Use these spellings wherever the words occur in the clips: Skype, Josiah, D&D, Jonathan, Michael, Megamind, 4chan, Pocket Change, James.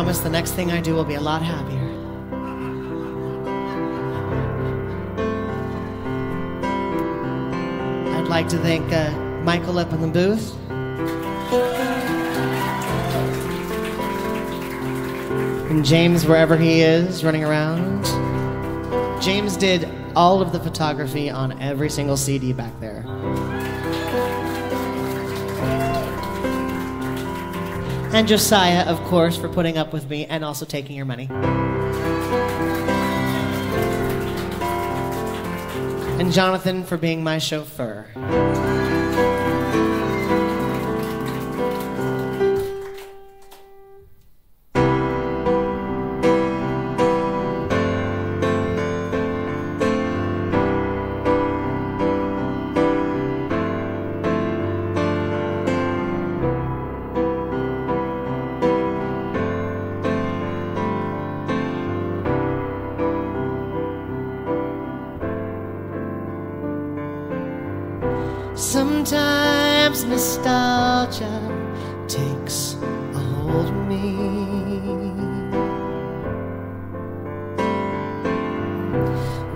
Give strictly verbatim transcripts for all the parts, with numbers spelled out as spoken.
promise the next thing I do will be a lot happier. I'd like to thank uh, Michael up in the booth. And James, wherever he is, running around. James did all of the photography on every single C D back there. And Josiah, of course, for putting up with me and also taking your money. And Jonathan for being my chauffeur. Sometimes nostalgia takes a hold of me.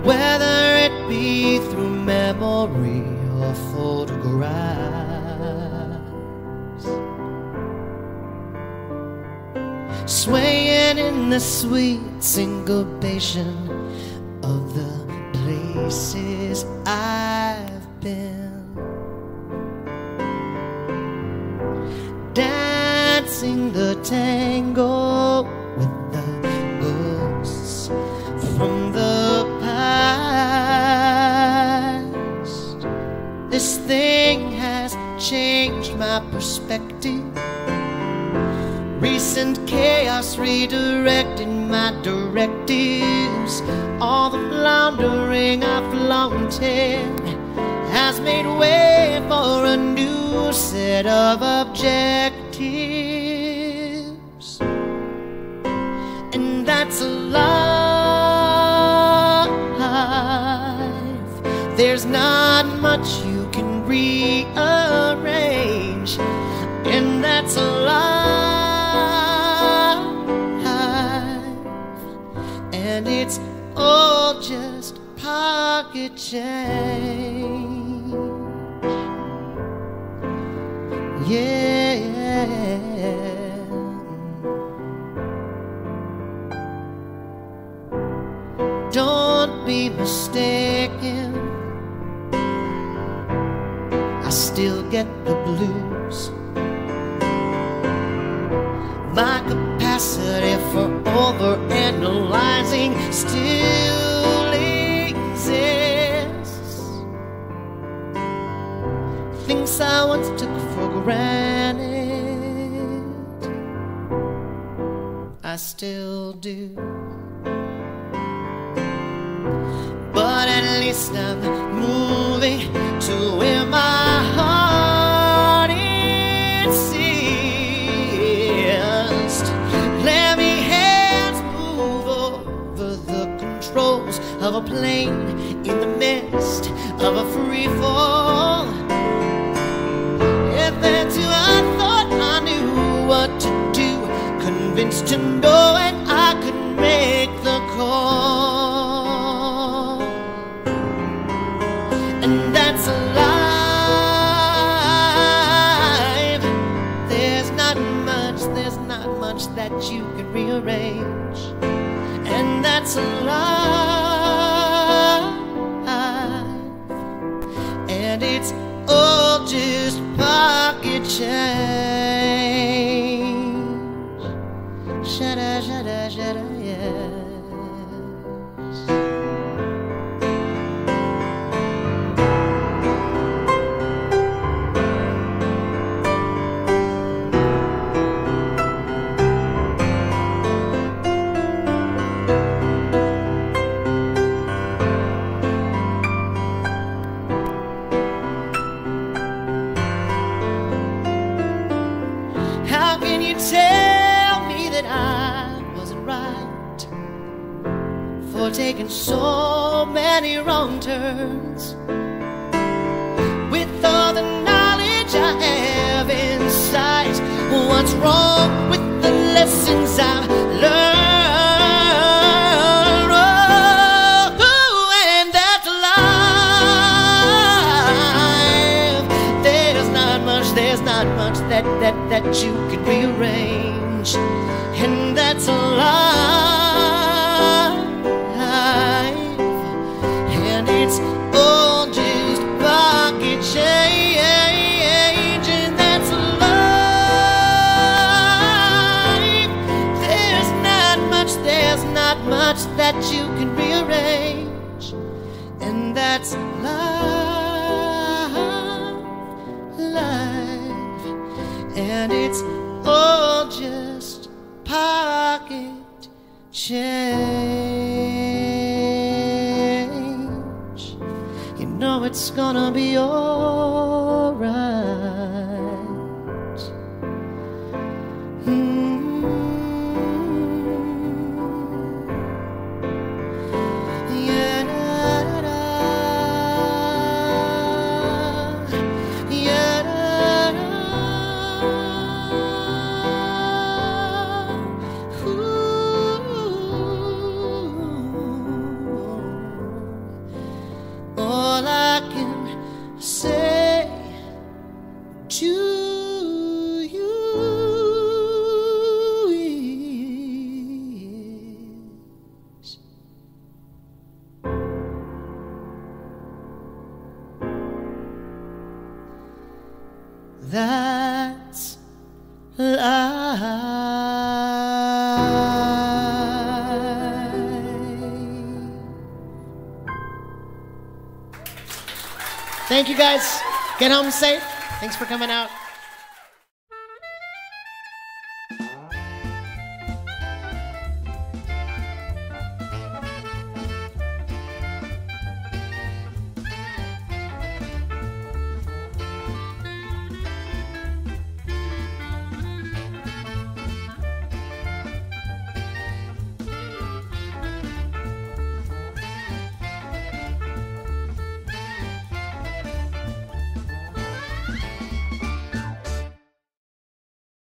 Whether it be through memory or photographs, swaying in the sweet syncopation of the places I've been. Dancing the tango with the ghosts from the past. This thing has changed my perspective. Recent chaos redirecting my directives. All the floundering I've flaunted has made way for a new set of objectives, and that's life. There's not much you can rearrange, and that's life. And it's all just pocket change. Yeah. Don't be mistaken, I still get the blues. My capacity for overanalyzing still exists. Things I once took for granted, I still do. But at least I'm moving to where my heart is seized. Let me hands move over the controls of a plane in the midst of a free fall. That's who I thought I knew what to do, convinced to know it, I could make the call. And that's life. There's not much, there's not much that you can rearrange. And that's life. And it's all just pocket change. Shada, shada, shada, yes. Tell me that I wasn't right for taking so many wrong turns. With all the knowledge I have inside, what's wrong with the lesson? lessons I've learned. Oh, and that's life. There's not much, there's not much that, that, that you could rearrange. And that's life. And it's all just pocket change. That you can rearrange, and that's life, life, and it's all just pocket change. You know it's gonna be all right. Mm. That's life. Thank you guys. Get home safe. Thanks for coming out.